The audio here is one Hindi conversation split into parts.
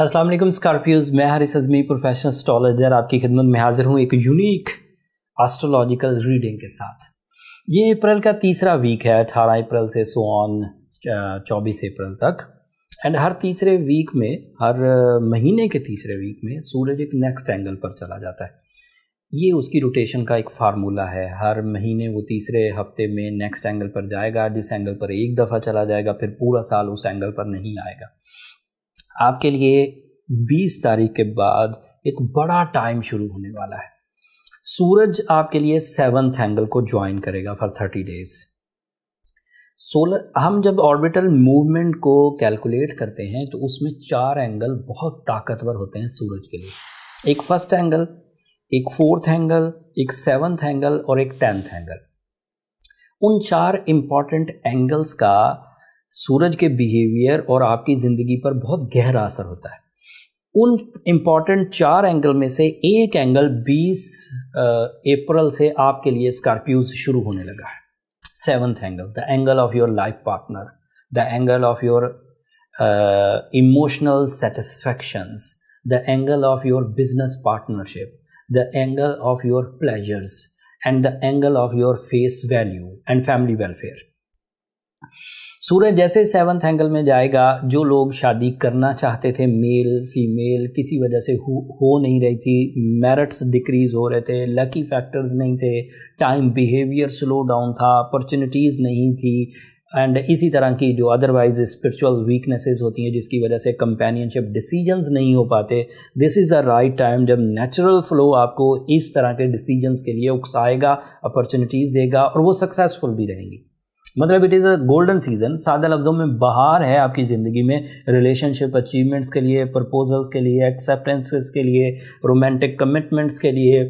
अस्सलाम वालेकुम स्कॉर्पियोज़, मैं हरीश अजमी प्रोफेशनल एस्ट्रोलॉजर आपकी खिदमत में हाजिर हूँ एक यूनिक एस्ट्रोलॉजिकल रीडिंग के साथ। ये अप्रैल का तीसरा वीक है, 18 अप्रैल से सो ऑन 24 अप्रैल तक। एंड हर तीसरे वीक में, हर महीने के तीसरे वीक में सूरज एक नेक्स्ट एंगल पर चला जाता है। ये उसकी रोटेशन का एक फार्मूला है। हर महीने वो तीसरे हफ्ते में नेक्स्ट एंगल पर जाएगा, जिस एंगल पर एक दफ़ा चला जाएगा, फिर पूरा साल उस एंगल पर नहीं आएगा। आपके लिए 20 तारीख के बाद एक बड़ा टाइम शुरू होने वाला है। सूरज आपके लिए 7th एंगल को ज्वाइन करेगा फॉर 30 डेज। सोलर हम जब ऑर्बिटल मूवमेंट को कैलकुलेट करते हैं तो उसमें 4 एंगल बहुत ताकतवर होते हैं सूरज के लिए। एक फर्स्ट एंगल, एक 4th एंगल, एक 7th एंगल और एक 10th एंगल। उन 4 इम्पॉर्टेंट एंगल्स का सूरज के बिहेवियर और आपकी ज़िंदगी पर बहुत गहरा असर होता है। उन इम्पॉर्टेंट 4 एंगल में से एक एंगल 20 अप्रैल से आपके लिए स्कॉर्पियोज़ शुरू होने लगा है। 7th angle, the angle of your life partner, the angle of your emotional satisfactions, the angle of your business partnership, the angle of your pleasures and the angle of your face value and family welfare। सूरज जैसे 7th एंगल में जाएगा, जो लोग शादी करना चाहते थे, मेल फीमेल, किसी वजह से हो नहीं रही थी, मेरिट्स डिक्रीज हो रहे थे, लकी फैक्टर्स नहीं थे, टाइम बिहेवियर स्लो डाउन था, अपॉर्चुनिटीज़ नहीं थी, एंड इसी तरह की जो अदरवाइज स्पिरिचुअल वीकनेसेस होती हैं, जिसकी वजह से कंपेनियनशिप डिसीजंस नहीं हो पाते। This is the right time जब नेचुरल फ्लो आपको इस तरह के डिसीजंस के लिए उकसाएगा, अपॉर्चुनिटीज़ देगा और वो सक्सेसफुल भी रहेंगी। मतलब it is a golden season. सादा लफ्ज़ों में बहार है आपकी ज़िंदगी में, रिलेशनशिप अचीवमेंट्स के लिए, प्रपोजल्स के लिए, एक्सेप्टेंसेस के लिए, रोमांटिक कमिटमेंट्स के लिए,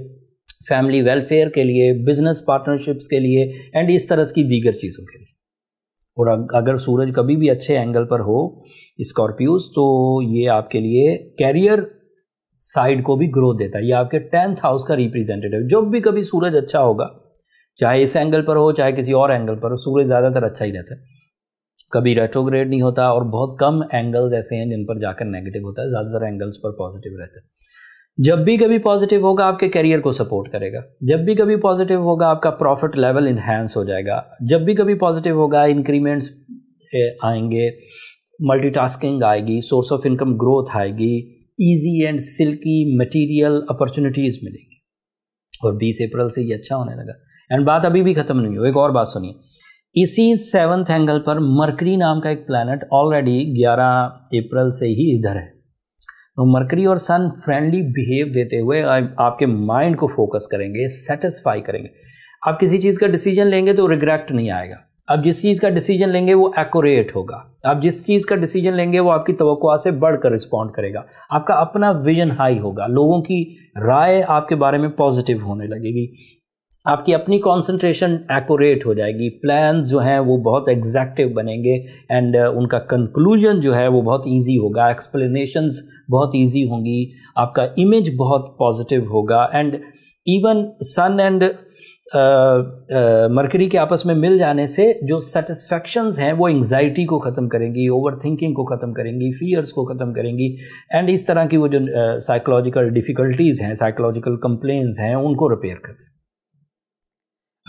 फैमिली वेलफेयर के लिए, बिजनेस पार्टनरशिप्स के लिए एंड इस तरह की दीगर चीज़ों के लिए। और अगर सूरज कभी भी अच्छे एंगल पर हो स्कॉर्पियोज़, तो ये आपके लिए कैरियर साइड को भी ग्रोथ देता है। ये आपके 10th हाउस का रिप्रेजेंटेटिव। जब भी कभी सूरज अच्छा होगा, चाहे इस एंगल पर हो चाहे किसी और एंगल पर हो, सूरज ज़्यादातर अच्छा ही रहता है, कभी रेट्रोग्रेड नहीं होता। और बहुत कम एंगल्स ऐसे हैं जिन पर जाकर नेगेटिव होता है, ज़्यादातर एंगल्स पर पॉजिटिव रहता है। जब भी कभी पॉजिटिव होगा आपके कैरियर को सपोर्ट करेगा, जब भी कभी पॉजिटिव होगा आपका प्रॉफिट लेवल इन्हेंस हो जाएगा, जब भी कभी पॉजिटिव होगा इंक्रीमेंट्स आएंगे, मल्टीटास्किंग आएगी, सोर्स ऑफ इनकम ग्रोथ आएगी, easy and silky material opportunities मिलेंगी। और 20 अप्रैल से ये अच्छा होने लगा। एंड बात अभी भी ख़त्म नहीं हुई, एक और बात सुनिए। इसी 7th एंगल पर मरकरी नाम का एक प्लैनेट ऑलरेडी 11 अप्रैल से ही इधर है। मरकरी और सन फ्रेंडली बिहेव देते हुए आपके माइंड को फोकस करेंगे, सेटिस्फाई करेंगे। आप किसी चीज़ का डिसीजन लेंगे तो रिग्रेट नहीं आएगा। आप जिस चीज़ का डिसीजन लेंगे वो एक्यूरेट होगा। आप जिस चीज़ का डिसीजन लेंगे वो आपकी तवक्कुआत से बढ़कर रिस्पॉन्ड करेगा। आपका अपना विजन हाई होगा, लोगों की राय आपके बारे में पॉजिटिव होने लगेगी, आपकी अपनी कंसंट्रेशन एक्यूरेट हो जाएगी, प्लान्स जो हैं वो बहुत एग्जैक्टिव बनेंगे एंड उनका कंक्लूजन जो है वो बहुत इजी होगा, एक्सप्लेनेशंस बहुत इजी होंगी, आपका इमेज बहुत पॉजिटिव होगा। And even sun and Mercury के आपस में मिल जाने से जो सेटिस्फैक्शंस हैं वो एंग्जाइटी को ख़त्म करेंगी, ओवरथिंकिंग को ख़त्म करेंगी, फियर्स को ख़त्म करेंगी एंड इस तरह की वो जो साइकोलॉजिकल डिफ़िकल्टीज़ हैं, साइकोलॉजिकल कंप्लेंट्स हैं, उनको रिपेयर करते हैं।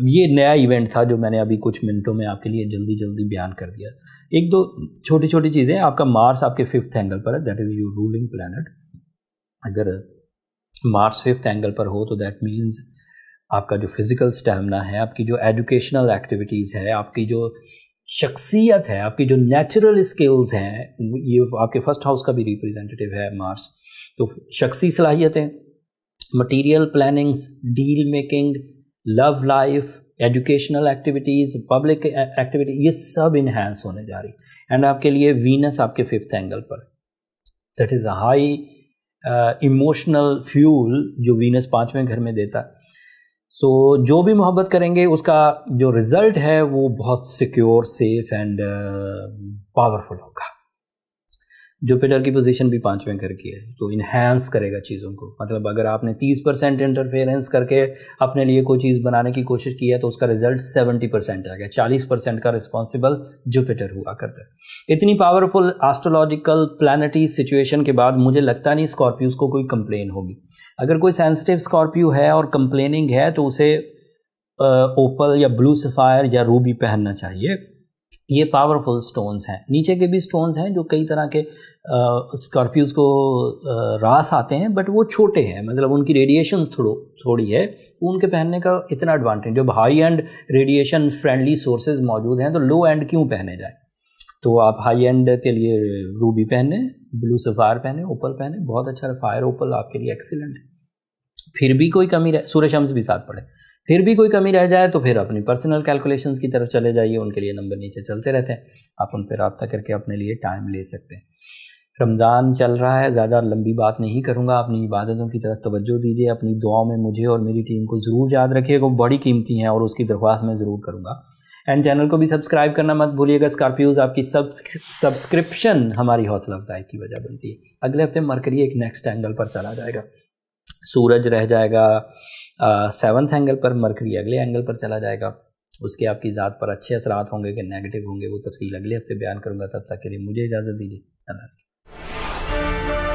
ये नया इवेंट था जो मैंने अभी कुछ मिनटों में आपके लिए जल्दी जल्दी बयान कर दिया। एक दो छोटी छोटी चीज़ें। आपका मार्स आपके 5th एंगल पर है, that is your ruling planet. अगर मार्स 5th एंगल पर हो तो दैट मीन्स आपका जो फिज़िकल स्टैमिना है, आपकी जो एजुकेशनल एक्टिविटीज़ है, आपकी जो शख्सियत है, आपकी जो नेचुरल स्किल्स हैं, ये आपके 1st हाउस का भी रिप्रेजेंटेटिव है मार्स। तो शख्सी सलाहियतें, material plannings, deal making, love life, educational activities, public activity, ये सब इन्हेंस होने जा रही। एंड आपके लिए वीनस आपके 5th एंगल पर, that is a high emotional fuel जो वीनस 5वें घर में देता है। सो जो भी मोहब्बत करेंगे उसका जो रिज़ल्ट है वो बहुत सिक्योर, सेफ एंड पावरफुल होगा। जुपिटर की पोजीशन भी 5वें घर की है, तो इन्हेंस करेगा चीज़ों को। मतलब अगर आपने 30% इंटरफेरेंस करके अपने लिए कोई चीज़ बनाने की कोशिश की है तो उसका रिजल्ट 70% आ गया, 40% का रिस्पॉन्सिबल जुपिटर हुआ करता है। इतनी पावरफुल एस्ट्रोलॉजिकल प्लैनेटरी सिचुएशन के बाद मुझे लगता नहीं स्कॉर्पियोस को कोई कंप्लेन होगी। अगर कोई सेंसिटिव स्कॉर्पियो है और कंप्लेनिंग है तो उसे ओपल या ब्लू सफायर या रूबी पहनना चाहिए। ये पावरफुल स्टोन्स हैं। नीचे के भी स्टोन्स हैं जो कई तरह के स्कॉर्पियोज को रास आते हैं, बट वो छोटे हैं, मतलब उनकी रेडिएशन थोड़ी है, उनके पहनने का इतना एडवांटेज। जब high and radiation friendly sources मौजूद हैं तो लो एंड क्यों पहने जाए? तो आप हाई एंड के लिए रूबी पहने, ब्लू सफायर पहने, ओपल पहने, बहुत अच्छा सफायर ओपल आपके लिए एक्सीलेंट है। फिर भी कोई कमी रहे, सूर्य शम्स भी साथ पड़े, फिर भी कोई कमी रह जाए तो फिर अपनी पर्सनल कैलकुलेशंस की तरफ चले जाइए, उनके लिए नंबर नीचे चलते रहते हैं, आप उन पर रब्ता करके अपने लिए टाइम ले सकते हैं। रमज़ान चल रहा है, ज़्यादा लंबी बात नहीं करूँगा, अपनी इबादतों की तरफ तवज्जो दीजिए, अपनी दुआ में मुझे और मेरी टीम को ज़रूर याद रखिएगा, वो बड़ी कीमती हैं और उसकी दरख्वास्त मैं ज़रूर करूँगा। एंड चैनल को भी सब्सक्राइब करना मत भूलिएगा। स्कॉर्पियोज, आपकी सब्सक्रिप्शन हमारी हौसला अफजाई की वजह बनती है। अगले हफ्ते मरकरी एक नेक्स्ट एंगल पर चला जाएगा, सूरज रह जाएगा 7वें एंगल पर, मरकरी अगले एंगल पर चला जाएगा, उसके आपकी ज़ात पर अच्छे असरात होंगे कि नेगेटिव होंगे वो तफसील अगले हफ्ते बयान करूँगा। तब तक के लिए मुझे इजाज़त दीजिए, अल्लाह।